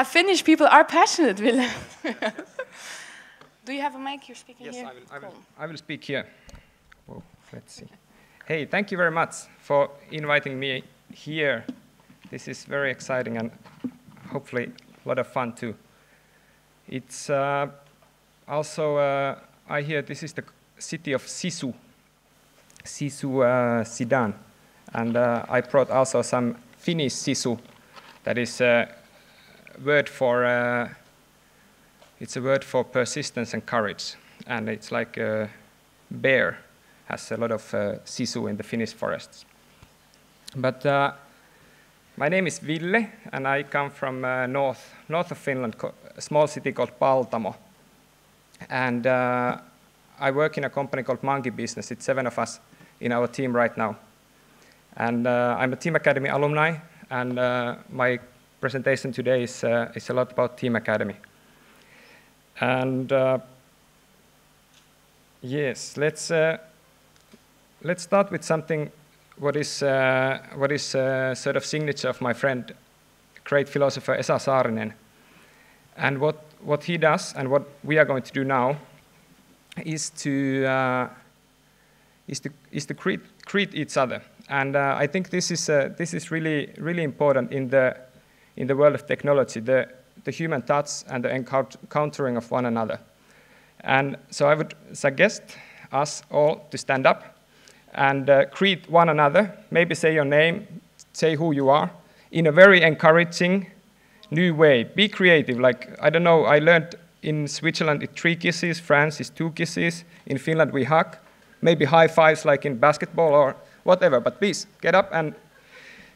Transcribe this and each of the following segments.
Yeah, Finnish people are passionate, Willem. Do you have a mic? You're speaking here? Yes, I will speak here. Whoa, let's see. Hey, thank you very much for inviting me here. This is very exciting and hopefully a lot of fun too. It's also, I hear this is the city of Sisu, Sidan. And I brought also some Finnish sisu, that is word for it's a word for persistence and courage, and it's like a bear has a lot of sisu in the Finnish forests. But my name is Ville, and I come from north of Finland, a small city called Paltamo, and I work in a company called Monkey Business. It's 7 of us in our team right now, and I'm a Team Academy alumni, and my presentation today is a lot about Team Academy. And yes, let's start with something what is sort of signature of my friend, great philosopher Esa Saarinen. And what he does and what we are going to do now is to greet each other. And I think this is really important in the world of technology, the human touch and the encountering of one another. And so I would suggest us all to stand up and greet one another, maybe say your name, say who you are, in a very encouraging new way. Be creative. Like, I don't know, I learned in Switzerland it's 3 kisses, France is 2 kisses, in Finland we hug, maybe high fives like in basketball or whatever, but please get up and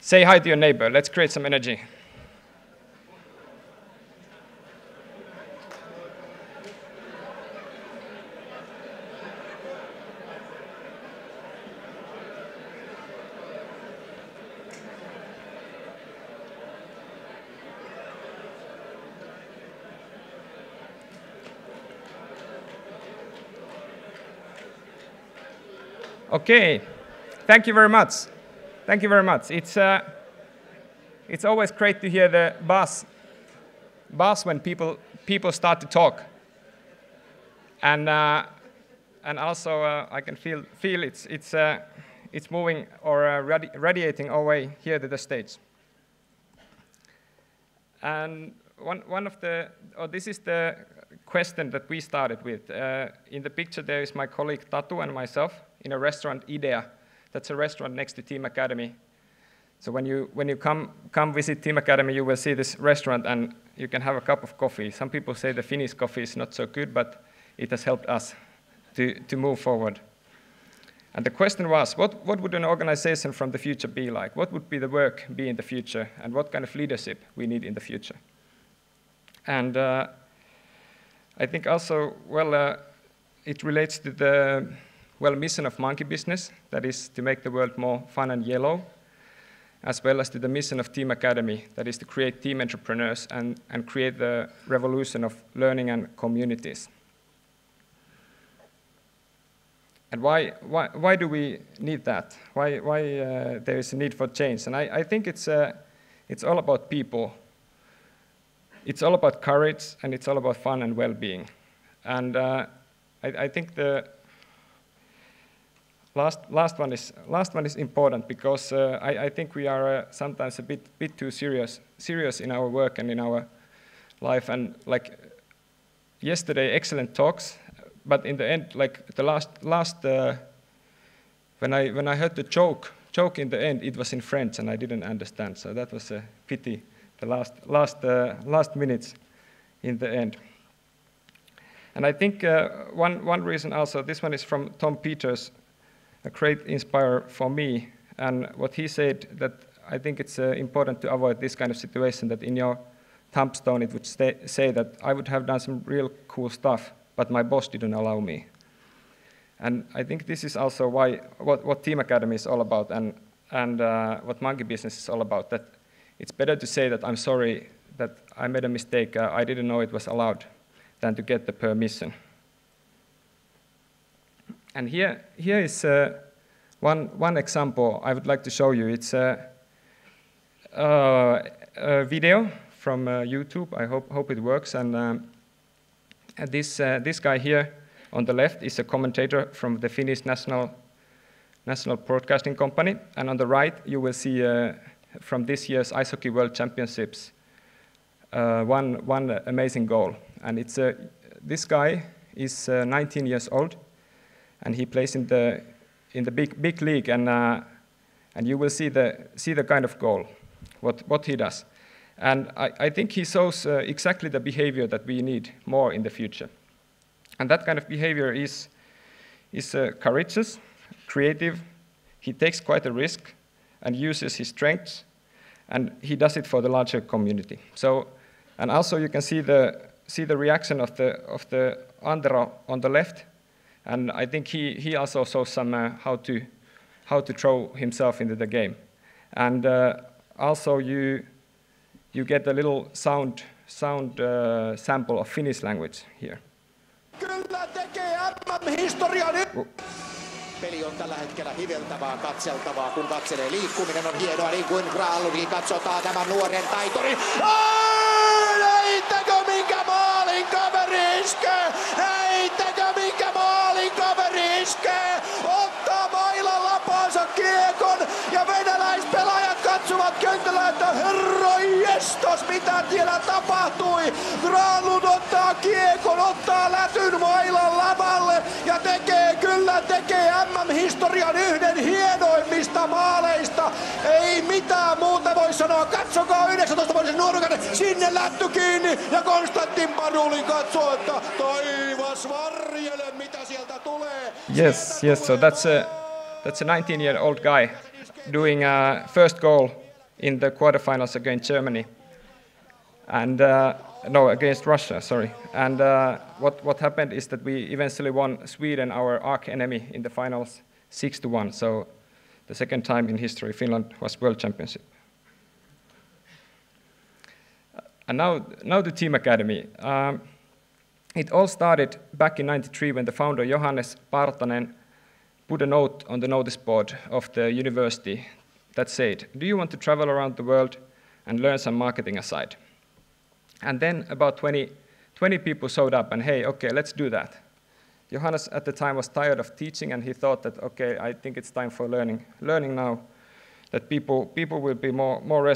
say hi to your neighbor. Let's create some energy. Okay, thank you very much. Thank you very much. It's always great to hear the buzz when people start to talk. And also I can feel it's moving or radiating our way here to the stage. And one of the this is the question that we started with. In the picture there is my colleague Tatu and myself in a restaurant, Idea. That's a restaurant next to Team Academy. So when you come visit Team Academy, you will see this restaurant and you can have a cup of coffee. Some people say the Finnish coffee is not so good, but it has helped us to move forward. And the question was, what would an organization from the future be like? What would be the work be in the future? And what kind of leadership we need in the future? And I think also, well, it relates to the mission of Monkey Business, that is to make the world more fun and yellow, as well as to the mission of Team Academy, that is to create team entrepreneurs and create the revolution of learning and communities. And why do we need that? Why there is a need for change? And I think it's all about people. It's all about courage, and it's all about fun and well-being. And I think the last one is important because I think we are sometimes a bit too serious in our work and in our life. And like yesterday, excellent talks, but in the end, like the last when I heard the joke in the end, it was in French and I didn't understand. So that was a pity. The last minutes in the end. And I think one reason also, this one is from Tom Peters, a great inspirer for me, and what he said, that I think it's important to avoid this kind of situation, that in your tombstone it would say that I would have done some real cool stuff, but my boss didn't allow me. And I think this is also why what Team Academy is all about, and what Monkey Business is all about, that it's better to say that I'm sorry, that I made a mistake, I didn't know it was allowed, than to get the permission. And here is one example I would like to show you. It's a video from YouTube. I hope it works. And this guy here on the left is a commentator from the Finnish National Broadcasting Company. And on the right, you will see from this year's Ice Hockey World Championships one amazing goal. And it's this guy is 19 years old, and he plays in the big league. And you will see the kind of goal, what he does. And I think he shows exactly the behavior that we need more in the future. And that kind of behavior is courageous, creative. He takes quite a risk and uses his strengths, and he does it for the larger community. So, and also you can see the reaction of the Andero on the left, and I think he also saw some how to throw himself into the game, and also you get a little sound sample of Finnish language here. Kyllä tekee historian. Peli on tällä hetkellä hiveltävää, katseltavaa, kun katselee. Liikkuminen on hienoa, niin kuin Graalunkin katsotaan tämän nuoren taitorin. Heittäkö minkä maalin kaveri iskee? Heittäkö minkä maalin kaveri iskee? Ottaa mailan lapansa kiekon ja venäläispelaajat katsovat kentällä, että herrojestos, mitä siellä tapahtui. Graalun ottaa kiekon, ottaa lätyn mailan lavalle ja tekee kyllä MM-historian yhden hienoimmista maaleista. Ei mitään muuta voi sanoa. Katsokaa 19-vuotias nuorukainen. Sinne lätty kiinni ja Konstantin Padulin katsoo, että taivas varjele, mitä sieltä tulee. Yes, so that's a 19-year-old guy doing a first goal in the quarterfinals against Germany. And no, against Russia, sorry. And what happened is that we eventually won Sweden, our arch enemy, in the finals 6-1. So the second time in history Finland was world championship. And now the Team Academy. It all started back in '93 when the founder Johannes Partanen put a note on the notice board of the university that said, "Do you want to travel around the world and learn some marketing aside?" And then about 20 people showed up, and hey, okay, let's do that. Johannes at the time was tired of teaching, and he thought that, okay, I think it's time for learning. Learning now, that people will be more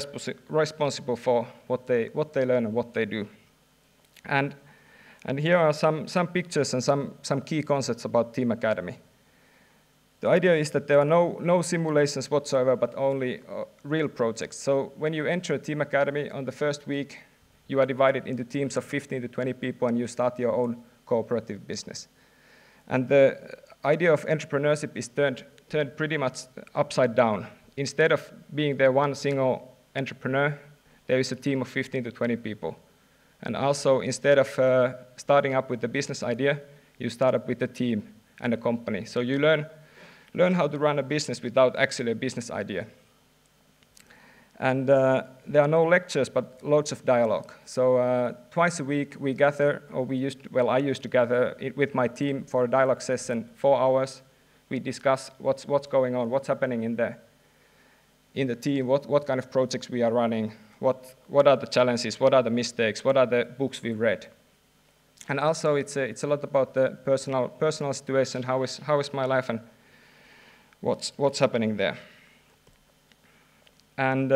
responsible for what they learn and what they do. And here are some pictures and some key concepts about Team Academy. The idea is that there are no simulations whatsoever, but only real projects. So when you enter a Team Academy on the first week, you are divided into teams of 15 to 20 people, and you start your own cooperative business. And the idea of entrepreneurship is turned pretty much upside down. Instead of being there one single entrepreneur, there is a team of 15 to 20 people. And also, instead of starting up with the business idea, you start up with a team and a company. So you learn how to run a business without actually a business idea. And there are no lectures, but loads of dialogue. So twice a week we gather, or I used to gather with my team for a dialogue session, 4 hours. We discuss what's going on, what's happening in the team, what kind of projects we are running, what are the challenges, what are the mistakes, what are the books we read. And also it's a lot about the personal situation, how is my life and what's happening there. And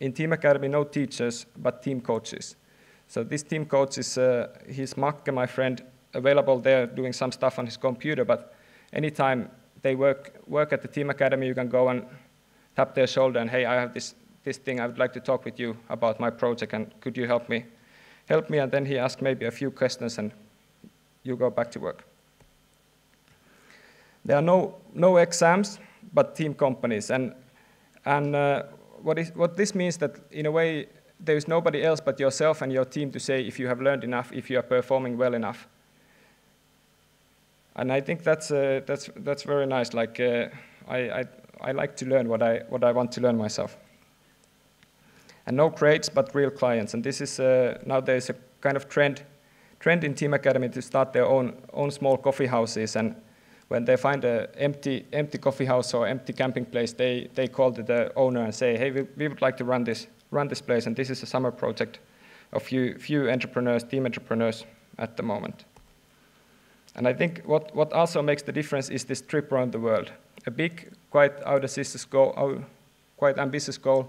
in Team Academy, no teachers, but team coaches. So this team coach is, he's Makke, my friend, available there doing some stuff on his computer, but anytime they work at the Team Academy, you can go and tap their shoulder and, hey, I have this thing, I would like to talk with you about my project, and could you help me? And then he asks maybe a few questions, and you go back to work. There are no exams, but team companies. And what this means that, in a way, there is nobody else but yourself and your team to say if you have learned enough, if you are performing well enough. And I think that's very nice. Like I like to learn what I want to learn myself. And no grades, but real clients. And this is now there is a kind of trend in Team Academy to start their own small coffee houses. And when they find an empty coffee house or empty camping place, they call to the owner and say, hey, we would like to run this run this place, and this is a summer project of few entrepreneurs, team entrepreneurs at the moment. And I think what also makes the difference is this trip around the world. A big, quite audacious goal, quite ambitious goal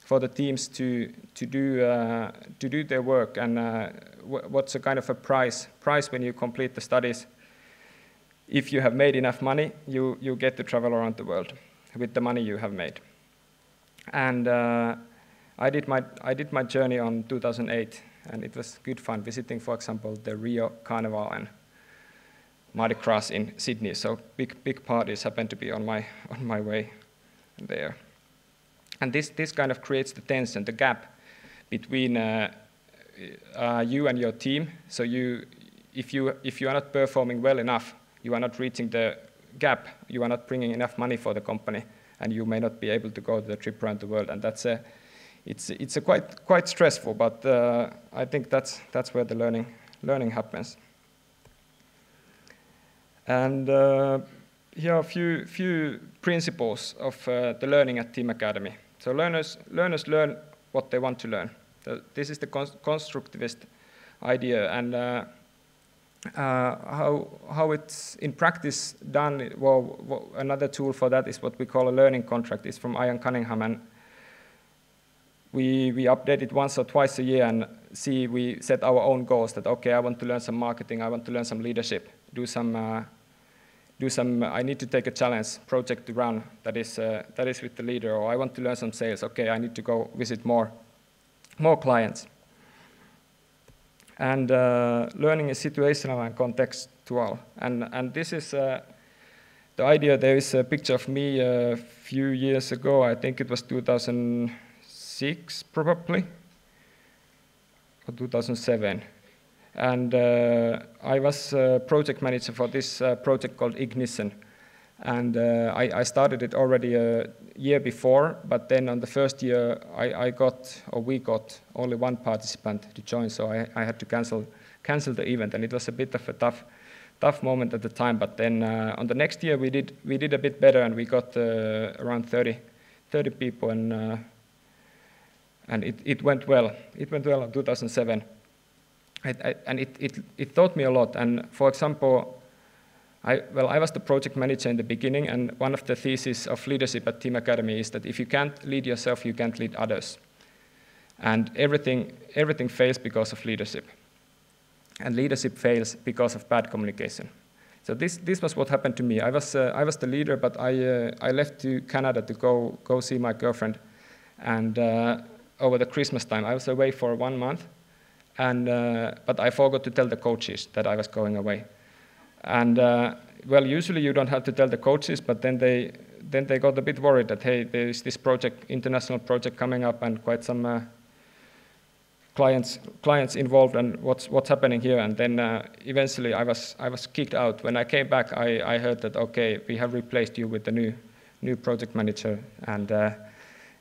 for the teams to do their work, and what's a kind of a prize when you complete the studies. If you have made enough money, you get to travel around the world with the money you have made. And I did my journey on 2008, and it was good fun visiting, for example, the Rio Carnival and Mardi Gras in Sydney. So big parties happened to be on my way there. And this kind of creates the tension, the gap between you and your team. So if you are not performing well enough, you are not reaching the gap, you are not bringing enough money for the company, and you may not be able to go to the trip around the world. And that's it's quite stressful, but I think that's where the learning happens. And here are a few principles of the learning at Team Academy. So learners learn what they want to learn. So this is the constructivist idea, and how it's in practice done. Well, another tool for that is what we call a learning contract. It's from Ian Cunningham, and we update it once or twice a year and see, we set our own goals that, okay, I want to learn some marketing, I want to learn some leadership, I need to take a challenge project to run that is with the leader, or I want to learn some sales, okay, I need to go visit more clients. And learning is situational and contextual. And this is the idea. There is a picture of me a few years ago. I think it was 2006 probably, or 2007. And I was project manager for this project called Ignition. And I started it already a year before, but then on the first year we got only one participant to join, so I had to cancel the event, and it was a bit of a tough moment at the time. But then on the next year we did a bit better, and we got around 30 people, and it went well. It went well in 2007, and it taught me a lot. And for example, I was the project manager in the beginning, and one of the theses of leadership at Team Academy is that if you can't lead yourself, you can't lead others. And everything fails because of leadership. And leadership fails because of bad communication. So this was what happened to me. I was the leader, but I left to Canada to go see my girlfriend. And over the Christmas time, I was away for 1 month, and but I forgot to tell the coaches that I was going away. And well, usually you don't have to tell the coaches, but then they got a bit worried that, hey, there is this project, international project coming up, and quite some clients involved, and what's happening here. And then eventually I was kicked out. When I came back, I heard that, okay, we have replaced you with the new project manager. And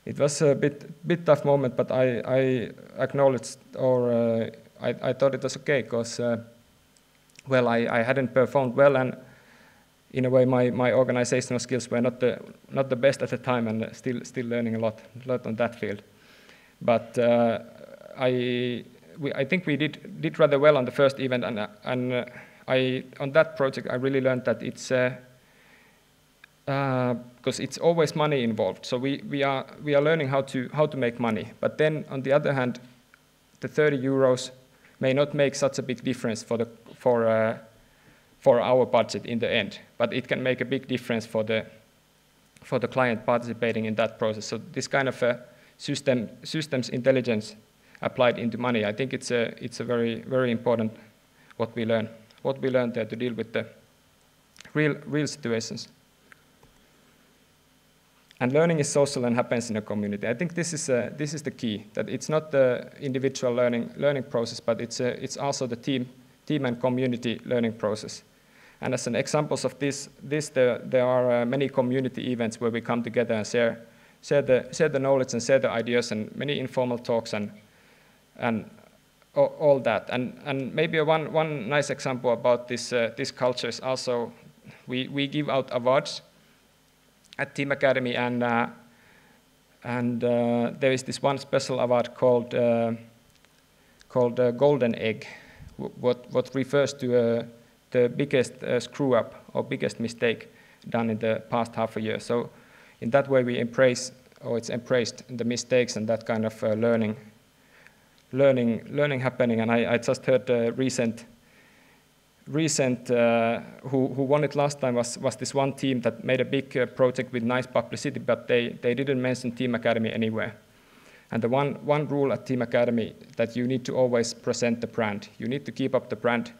it was a bit tough moment, but I acknowledged, or I thought it was okay, because well, I hadn't performed well, and in a way my organizational skills were not the best at the time, and still learning a lot on that field. But I think we did rather well on the first event, and on that project I really learned that it's because it's always money involved. So we are learning how to make money. But then on the other hand, the 30 euros may not make such a big difference for our budget in the end, but it can make a big difference for the client participating in that process. So this kind of a systems intelligence applied into money, I think it's a very important what we learn there to deal with the real situations. And learning is social and happens in a community. I think this is the key, that it's not the individual learning process, but it's also the team and community learning process. And as an examples of this there are many community events where we come together and share the knowledge and share the ideas, and many informal talks and all that. And maybe one nice example about this culture is also we give out awards at Team Academy, and And there is this one special award called Golden Egg, what refers to the biggest screw-up or biggest mistake done in the past half a year. So in that way, we embrace, or it's embraced, the mistakes and that kind of learning happening. And I just heard who won it last time was this one team that made a big project with nice publicity, but they didn't mention Team Academy anywhere. And the one rule at Team Academy that you need to always present the brand. You need to keep up the brand,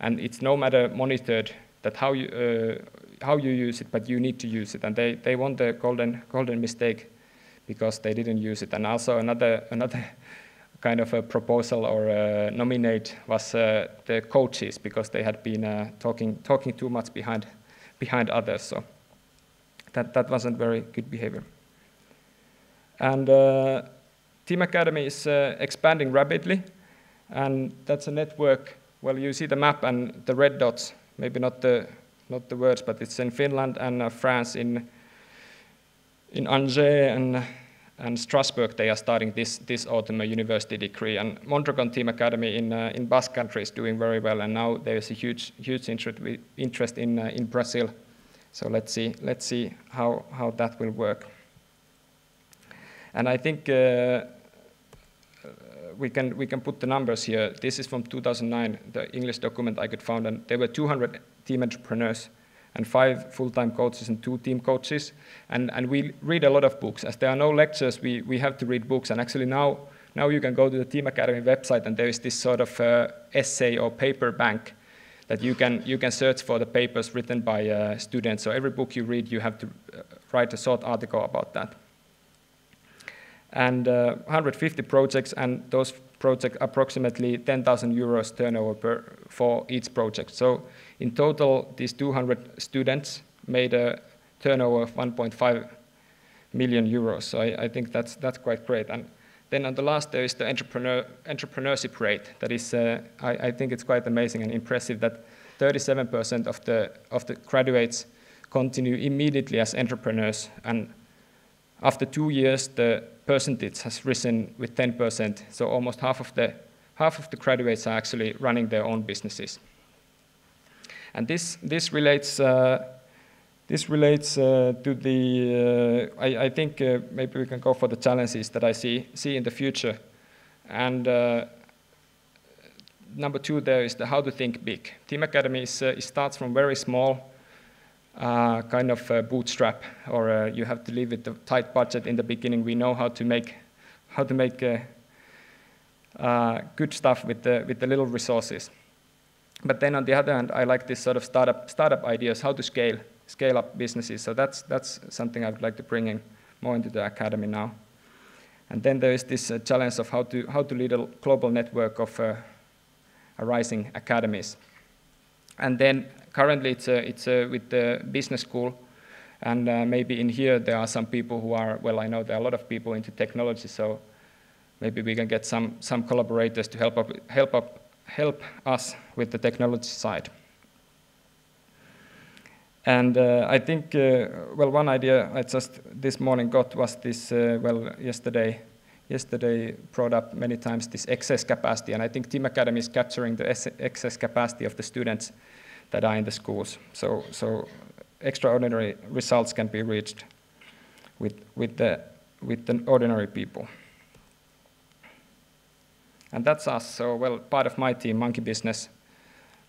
and it's no matter monitored that how you use it, but you need to use it. And they won the golden mistake because they didn't use it. And also another kind of a proposal or a nominate was the coaches, because they had been talking too much behind others. So that wasn't very good behavior. And Team Academy is expanding rapidly, and that's a network. Well, you see the map and the red dots. Maybe not the words, but it's in Finland and France, in Angers and Strasbourg. They are starting this autumn a university degree, and Mondragon Team Academy in Basque Country is doing very well, and now there is a huge interest in Brazil. So let's see how that will work. And I think we can put the numbers here. This is from 2009, the English document I could find, and there were 200 team entrepreneurs and 5 full-time coaches and 2 team coaches. And we read a lot of books. As there are no lectures, we have to read books. And actually now you can go to the Team Academy website, and there is this sort of essay or paper bank that you can search for the papers written by students. So every book you read, you have to write a short article about that. And 150 projects, and those projects approximately 10,000 euros turnover for each project. So in total, these 200 students made a turnover of 1.5 million euros. So I think that's quite great. And then on the last, there is the entrepreneurship rate. That is, I think it's quite amazing and impressive that 37% of the graduates continue immediately as entrepreneurs. And after 2 years, the percentage has risen with 10%, so almost half of the graduates are actually running their own businesses. And this relates to the I think maybe we can go for the challenges that I see in the future. And number 2 there is the how to think big. Team Academy starts from very small. Kind of a bootstrap, or you have to live with a tight budget in the beginning. We know how to make good stuff with the little resources. But then on the other hand, I like this sort of startup ideas, how to scale up businesses. So that's something I would like to bring in more into the academy now. And then there is this challenge of how to lead a global network of arising academies. And then currently, it's with the business school, and maybe in here there are some people who are, well, I know there are a lot of people into technology, so maybe we can get some collaborators to help us with the technology side. And I think, well, one idea I just this morning got was this, well, yesterday brought up many times, this excess capacity, and I think Team Academy is capturing the excess capacity of the students that are in the schools. So extraordinary results can be reached with the ordinary people. And that's us. So, well, part of my team, Monkey Business,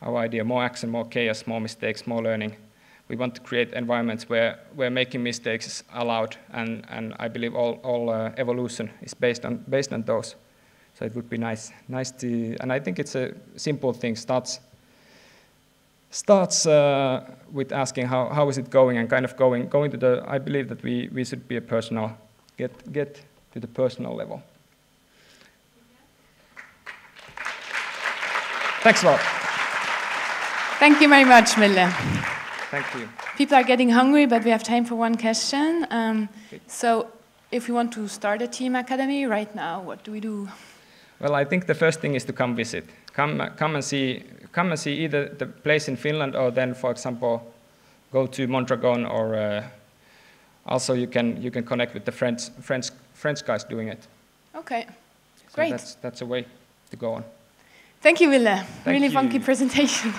our idea, more action, more chaos, more mistakes, more learning. We want to create environments where making mistakes is allowed, and I believe all evolution is based on those. So it would be nice to, and I think it's a simple thing, starts with asking how is it going, and kind of going to the, I believe that we should be a personal, get to the personal level. Thanks a lot. Thank you very much, Mille. Thank you. People are getting hungry, but we have time for one question. So if you want to start a Team Academy right now, what do we do? Well, I think the first thing is to come visit. Come and see either the place in Finland, or then, for example, go to Mondragon also you can connect with the French guys doing it. Okay, so great. That's a way to go on. Thank you, Ville. Really funky presentation.